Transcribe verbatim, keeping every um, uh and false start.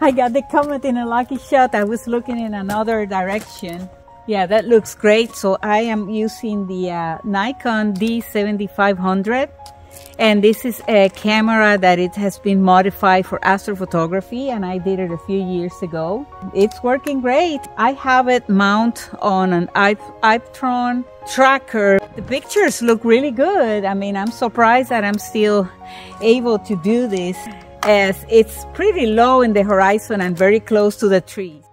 I got the comment in a lucky shot. I was looking in another direction. Yeah, that looks great. So I am using the uh, Nikon D seventy-five hundred, and this is a camera that it has been modified for astrophotography, and I did it a few years ago. It's working great. I have it mounted on an iOptron tracker. The pictures look really good. I mean, I'm surprised that I'm still able to do this, as it's pretty low in the horizon and very close to the trees.